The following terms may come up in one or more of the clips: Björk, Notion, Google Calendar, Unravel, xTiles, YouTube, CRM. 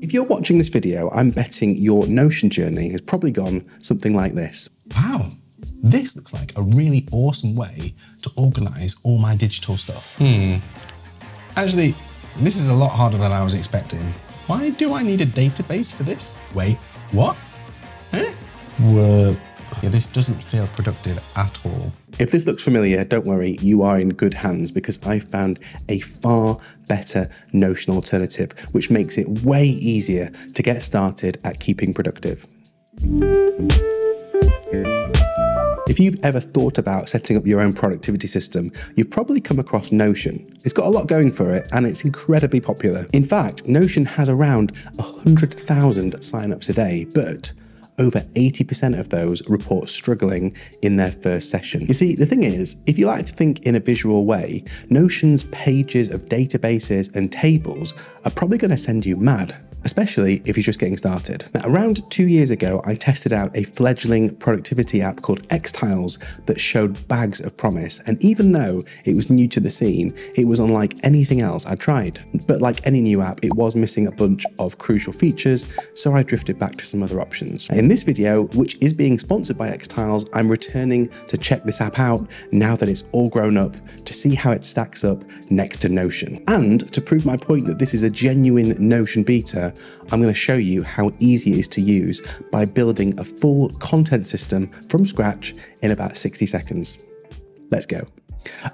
If you're watching this video, I'm betting your Notion journey has probably gone something like this. Wow, this looks like a really awesome way to organize all my digital stuff. Actually, this is a lot harder than I was expecting. Why do I need a database for this? Wait, what? Huh? Whoa. Yeah, this doesn't feel productive at all. If this looks familiar, don't worry, you are in good hands because I found a far better Notion alternative, which makes it way easier to get started at keeping productive. If you've ever thought about setting up your own productivity system, you've probably come across Notion. It's got a lot going for it and it's incredibly popular. In fact, Notion has around 100,000 signups a day, but over 80% of those report struggling in their first session. You see, the thing is, if you like to think in a visual way, Notion's pages of databases and tables are probably going to send you mad, especially if you're just getting started. Now, around 2 years ago, I tested out a fledgling productivity app called xTiles that showed bags of promise. And even though it was new to the scene, it was unlike anything else I tried. But like any new app, it was missing a bunch of crucial features, so I drifted back to some other options. In this video, which is being sponsored by xTiles, I'm returning to check this app out now that it's all grown up to see how it stacks up next to Notion. And to prove my point that this is a genuine Notion beta, I'm going to show you how easy it is to use by building a full content system from scratch in about 60 seconds. Let's go.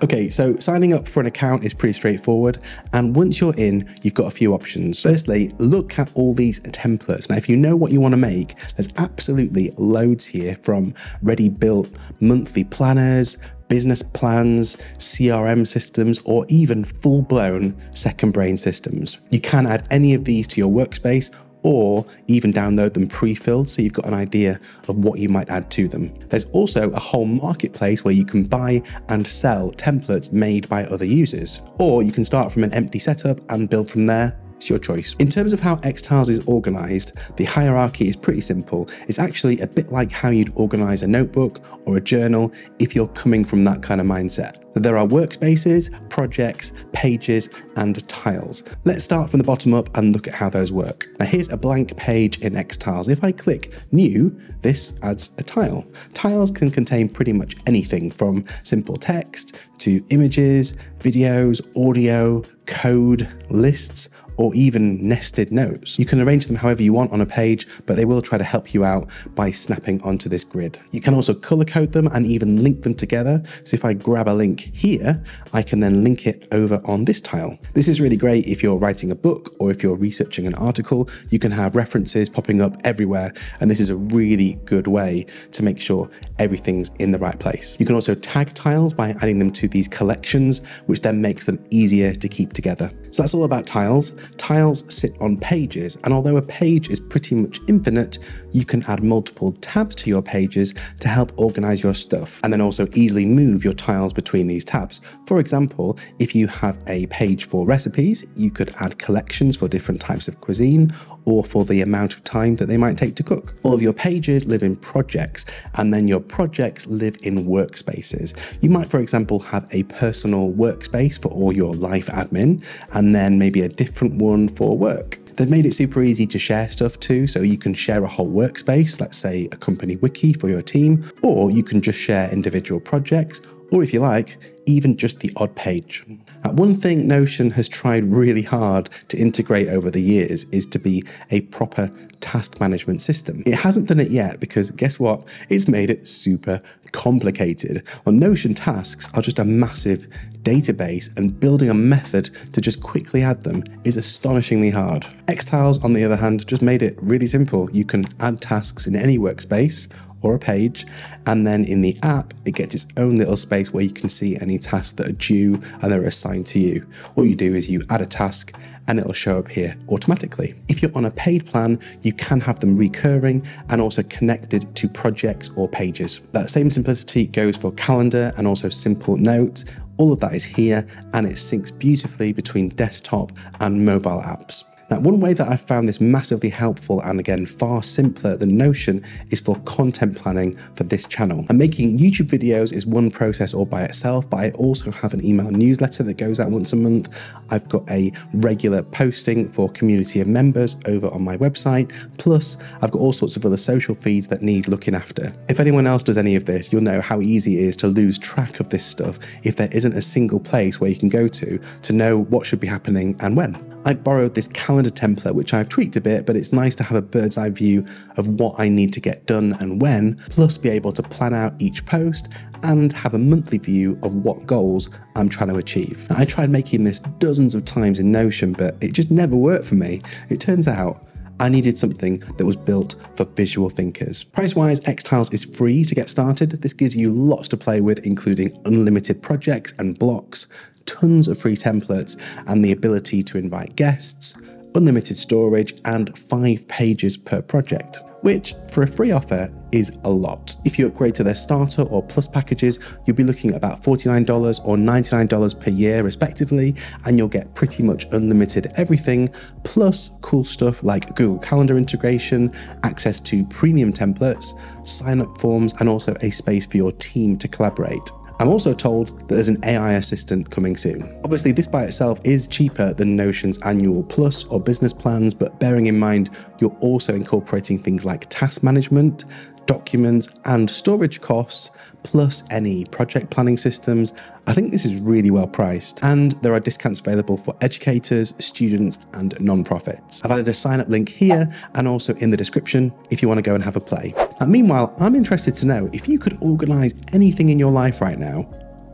Okay, so signing up for an account is pretty straightforward, and once you're in, you've got a few options. Firstly, look at all these templates. Now, if you know what you want to make, there's absolutely loads here, from ready-built monthly planners, business plans, CRM systems, or even full-blown second brain systems. You can add any of these to your workspace or even download them pre-filled so you've got an idea of what you might add to them. There's also a whole marketplace where you can buy and sell templates made by other users, or you can start from an empty setup and build from there. It's your choice. In terms of how xTiles is organized, the hierarchy is pretty simple. It's actually a bit like how you'd organize a notebook or a journal if you're coming from that kind of mindset. There are workspaces, projects, pages, and tiles. Let's start from the bottom up and look at how those work. Now, here's a blank page in xTiles. If I click New, this adds a tile. Tiles can contain pretty much anything from simple text to images, videos, audio, code, lists, or even nested notes. You can arrange them however you want on a page, but they will try to help you out by snapping onto this grid. You can also color code them and even link them together. So if I grab a link here, I can then link it over on this tile. This is really great if you're writing a book or if you're researching an article. You can have references popping up everywhere, and this is a really good way to make sure everything's in the right place. You can also tag tiles by adding them to these collections, which then makes them easier to keep together. So that's all about tiles. Tiles sit on pages, and although a page is pretty much infinite, you can add multiple tabs to your pages to help organize your stuff and then also easily move your tiles between these tabs. For example, if you have a page for recipes, you could add collections for different types of cuisine or for the amount of time that they might take to cook. All of your pages live in projects, and then your projects live in workspaces. You might, for example, have a personal workspace for all your life admin and then maybe a different one for work. They've made it super easy to share stuff too, so you can share a whole workspace, let's say a company wiki for your team, or you can just share individual projects, or if you like, even just the odd page. One thing Notion has tried really hard to integrate over the years is to be a proper task management system. It hasn't done it yet because guess what? It's made it super complicated. On Notion, tasks are just a massive database, and building a method to just quickly add them is astonishingly hard. xTiles, on the other hand, just made it really simple. You can add tasks in any workspace or a page, and then in the app, it gets its own little space where you can see any tasks that are due and they're assigned to you. All you do is you add a task and it'll show up here automatically. If you're on a paid plan, you can have them recurring and also connected to projects or pages. That same simplicity goes for calendar and also simple notes. All of that is here, and it syncs beautifully between desktop and mobile apps. Now, one way that I've found this massively helpful and again, far simpler than Notion is for content planning for this channel. And making YouTube videos is one process all by itself, but I also have an email newsletter that goes out once a month. I've got a regular posting for community and members over on my website. Plus, I've got all sorts of other social feeds that need looking after. If anyone else does any of this, you'll know how easy it is to lose track of this stuff if there isn't a single place where you can go to know what should be happening and when. I borrowed this calendar template, which I've tweaked a bit, but it's nice to have a bird's eye view of what I need to get done and when, plus be able to plan out each post and have a monthly view of what goals I'm trying to achieve. Now, I tried making this dozens of times in Notion, but it just never worked for me. It turns out I needed something that was built for visual thinkers. Price-wise, xTiles is free to get started. This gives you lots to play with, including unlimited projects and blocks, tons of free templates, and the ability to invite guests, unlimited storage, and 5 pages per project, which for a free offer is a lot. If you upgrade to their starter or plus packages, you'll be looking at about $49 or $99 per year respectively, and you'll get pretty much unlimited everything, plus cool stuff like Google Calendar integration, access to premium templates, sign-up forms, and also a space for your team to collaborate. I'm also told that there's an AI assistant coming soon. Obviously, this by itself is cheaper than Notion's annual plus or business plans, but bearing in mind, you're also incorporating things like task management, documents and storage costs, plus any project planning systems. I think this is really well priced, and there are discounts available for educators, students and nonprofits. I've added a sign up link here and also in the description if you want to go and have a play. Now, meanwhile, I'm interested to know if you could organize anything in your life right now,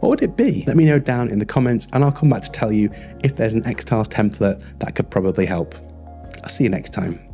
what would it be? Let me know down in the comments and I'll come back to tell you if there's an xTiles template that could probably help. I'll see you next time.